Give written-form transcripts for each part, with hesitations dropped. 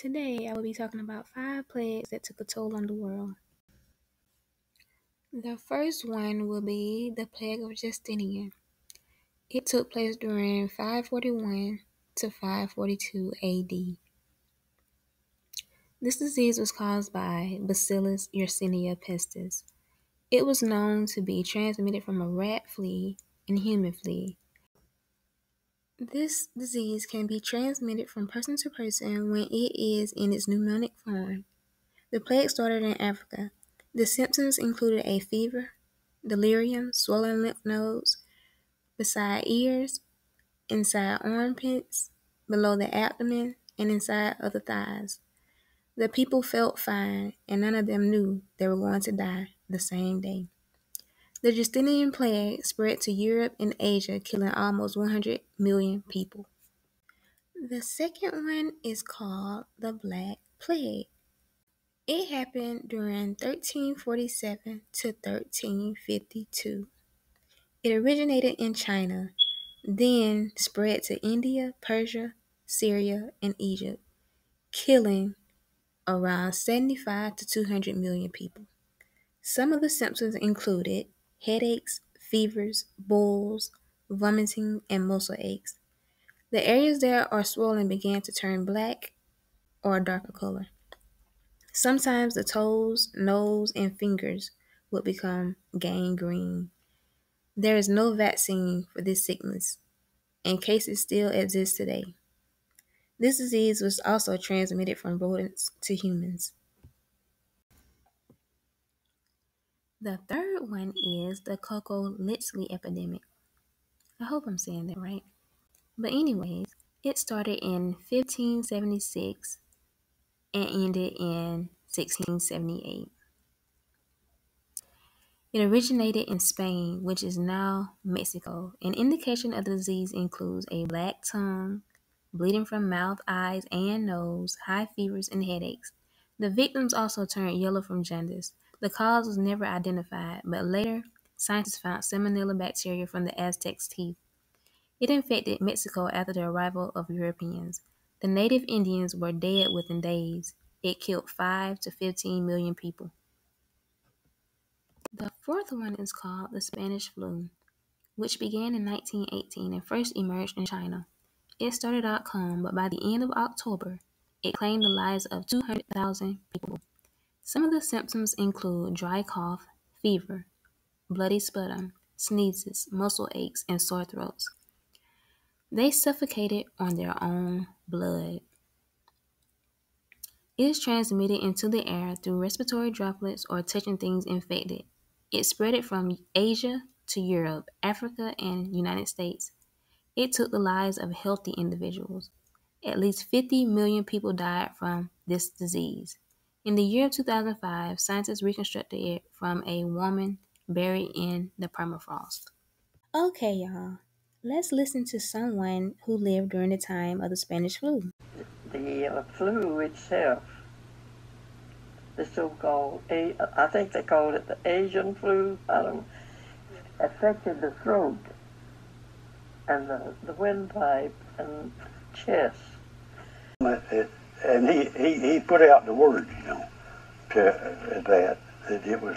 Today I will be talking about 5 plagues that took a toll on the world. The first one will be the Plague of Yersinia. It took place during 541 to 542 AD. This disease was caused by Bacillus Yersinia pestis. It was known to be transmitted from a rat flea and human flea. This disease can be transmitted from person to person when it is in its pneumonic form. The plague started in Africa. The symptoms included a fever, delirium, swollen lymph nodes, beside ears, inside armpits, below the abdomen, and inside other thighs. The people felt fine, and none of them knew they were going to die the same day. The Yersinia plague spread to Europe and Asia, killing almost 100 million people. The second one is called the Black Plague. It happened during 1347 to 1352. It originated in China, then spread to India, Persia, Syria, and Egypt, killing around 75 to 200 million people. Some of the symptoms included headaches, fevers, boils, vomiting, and muscle aches. The areas that are swollen began to turn black or a darker color. Sometimes the toes, nose, and fingers would become gangrene. There is no vaccine for this sickness, and cases still exist today. This disease was also transmitted from rodents to humans. The third one is the Cocoliztli epidemic. I hope I'm saying that right. But anyways, it started in 1576 and ended in 1678. It originated in Spain, which is now Mexico. An indication of the disease includes a black tongue, bleeding from mouth, eyes, and nose, high fevers, and headaches. The victims also turned yellow from jaundice. The cause was never identified, but later, scientists found salmonella bacteria from the Aztecs' teeth. It infected Mexico after the arrival of Europeans. The native Indians were dead within days. It killed 5 to 15 million people. The fourth one is called the Spanish Flu, which began in 1918 and first emerged in China. It started out calm, but by the end of October, it claimed the lives of 200,000 people. Some of the symptoms include dry cough, fever, bloody sputum, sneezes, muscle aches, and sore throats. They suffocated on their own blood. It is transmitted into the air through respiratory droplets or touching things infected. It spread from Asia to Europe, Africa, and United States. It took the lives of healthy individuals. At least 50 million people died from this disease. In the year 2005, scientists reconstructed it from a woman buried in the permafrost. Okay, y'all, let's listen to someone who lived during the time of the Spanish flu. The flu itself, the so-called, I think they called it the Asian flu, affected the throat and the windpipe and chest. And he put out the word, you know, that it was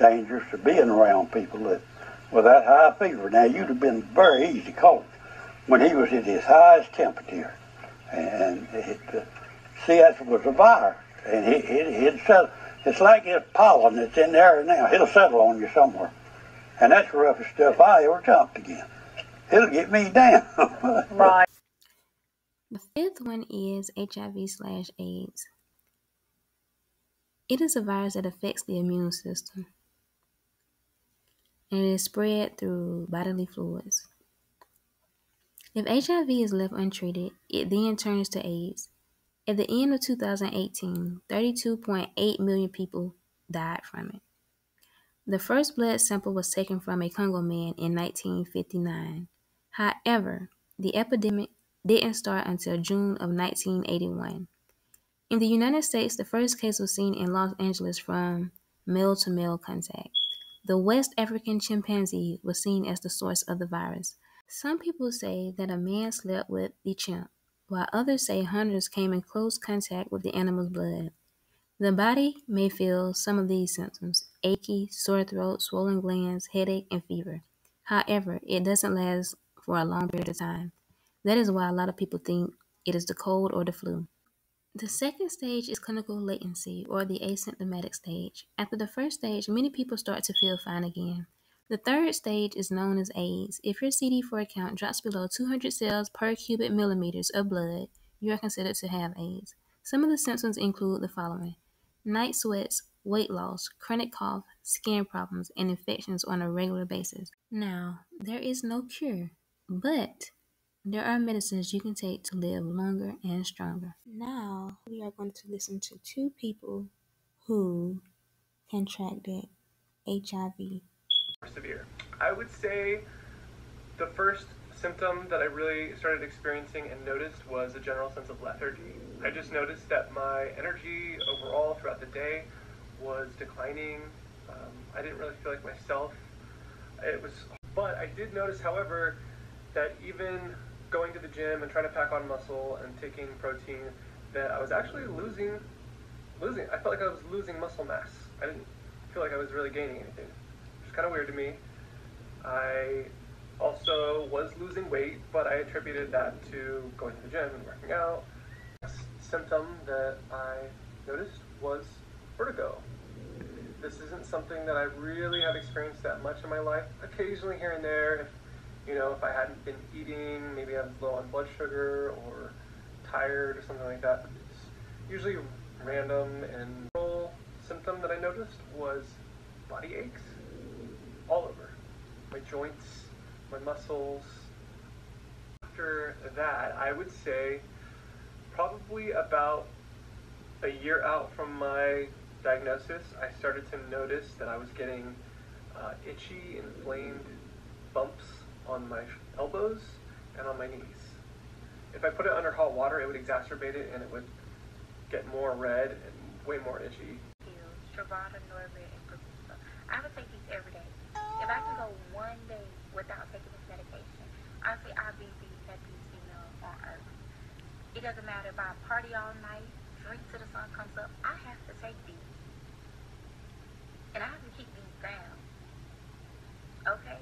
dangerous to being around people with that high fever. Now, you'd have been very easy to call it when he was at his highest temperature. And CS was a virus. And he'd settle. It's like his pollen that's in the air now. He'll settle on you somewhere. And that's the roughest stuff I ever jumped against. It'll get me down. Right. The fifth one is HIV/AIDS. It is a virus that affects the immune system, and it is spread through bodily fluids. If HIV is left untreated, it then turns to AIDS. At the end of 2018, 32.8 million people died from it. The first blood sample was taken from a Congo man in 1959. However, the epidemic didn't start until June of 1981. In the United States, the first case was seen in Los Angeles from male-to-male contact. The West African chimpanzee was seen as the source of the virus. Some people say that a man slept with the chimp, while others say hundreds came in close contact with the animal's blood. The body may feel some of these symptoms: achy, sore throat, swollen glands, headache, and fever. However, it doesn't last for a long period of time. That is why a lot of people think it is the cold or the flu. The second stage is clinical latency, or the asymptomatic stage. After the first stage, many people start to feel fine again. The third stage is known as AIDS. If your CD4 count drops below 200 cells per cubic millimeters of blood, you are considered to have AIDS. Some of the symptoms include the following: night sweats, weight loss, chronic cough, skin problems, and infections on a regular basis. Now, there is no cure, but there are medicines you can take to live longer and stronger. Now, we are going to listen to two people who contracted HIV. Severe. I would say the first symptom that I really started experiencing and noticed was a general sense of lethargy. I just noticed that my energy overall throughout the day was declining. I didn't really feel like myself. But I did notice, however, that even going to the gym and trying to pack on muscle and taking protein, that I was actually losing. I felt like I was losing muscle mass. I didn't feel like I was really gaining anything. It's kind of weird to me. I also was losing weight, but I attributed that to going to the gym and working out. A symptom that I noticed was vertigo. This isn't something that I really have experienced that much in my life. Occasionally here and there, if I hadn't been eating, maybe I was low on blood sugar or tired or something like that. It's usually random. And the whole symptom that I noticed was body aches all over. My joints, my muscles. After that, I would say probably about a year out from my diagnosis, I started to notice that I was getting itchy, inflamed bumps on my elbows and on my knees. If I put it under hot water, it would exacerbate it and it would get more red and way more itchy. I would take these every day. If I can go one day without taking this medication, honestly, I'll be the happiest female on earth. It doesn't matter if I party all night, drink till the sun comes up, I have to take these. And I have to keep these down. Okay?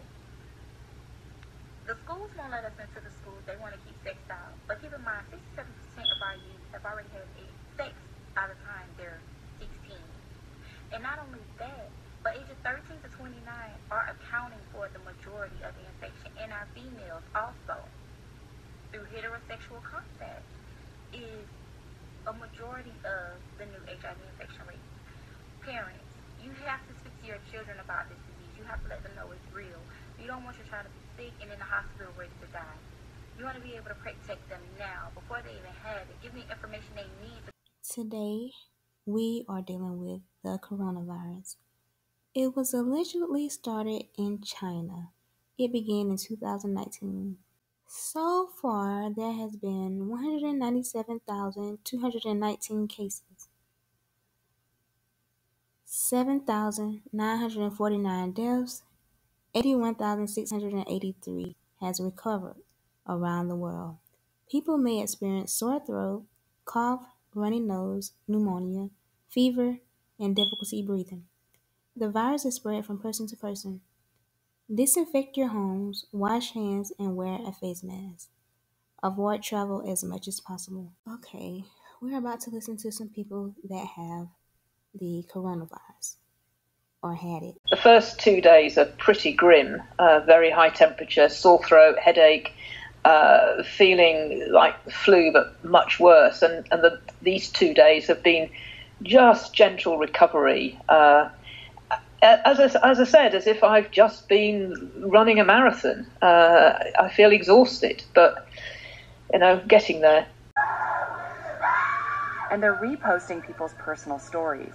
The schools won't let us into the schools. They want to keep sex out. But keep in mind, 67% of our youth have already had sex by the time they're 16. And not only that, but ages 13 to 29 are accounting for the majority of the infection, and our females also, through heterosexual contact, is a majority of the new HIV infection rate. Parents, you have to speak to your children about this disease. You have to let them know it's real. You don't want your child to be sick and in the hospital ready to die. You want to be able to protect them now, before they even have it. Give them the information they need. Today, we are dealing with the coronavirus. It was allegedly started in China. It began in 2019. So far, there has been 197,219 cases, 7,949 deaths, 81,683 has recovered around the world. People may experience sore throat, cough, runny nose, pneumonia, fever, and difficulty breathing. The virus is spread from person to person. Disinfect your homes, wash hands, and wear a face mask. Avoid travel as much as possible. Okay, we're about to listen to some people that have the coronavirus, or had it. The first 2 days are pretty grim. Very high temperature, sore throat, headache, feeling like the flu but much worse. And these 2 days have been just gentle recovery. As I said, as if I've just been running a marathon. I feel exhausted, but, getting there. And they're reposting people's personal stories.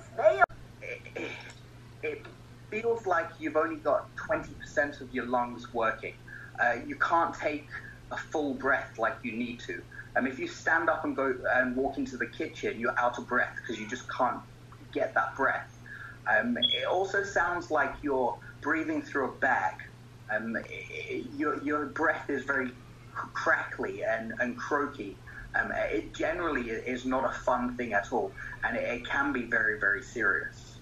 It feels like you've only got 20% of your lungs working. You can't take a full breath like you need to. If you stand up and go and walk into the kitchen, you're out of breath because you just can't get that breath. It also sounds like you're breathing through a bag. Your breath is very crackly and croaky. It generally is not a fun thing at all, and it can be very, very serious.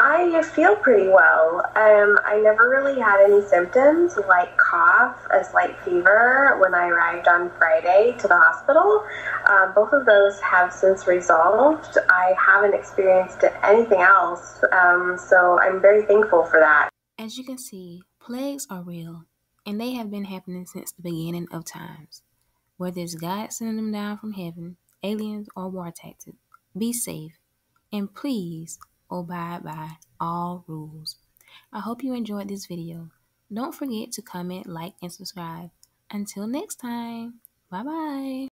I feel pretty well. I never really had any symptoms like cough, a slight fever when I arrived on Friday to the hospital. Both of those have since resolved. I haven't experienced anything else, so I'm very thankful for that. As you can see, plagues are real, and they have been happening since the beginning of times. Whether it's God sending them down from heaven, aliens, or war tactics, be safe, and please abide by all rules. I hope you enjoyed this video. Don't forget to comment, like, and subscribe. Until next time, bye-bye.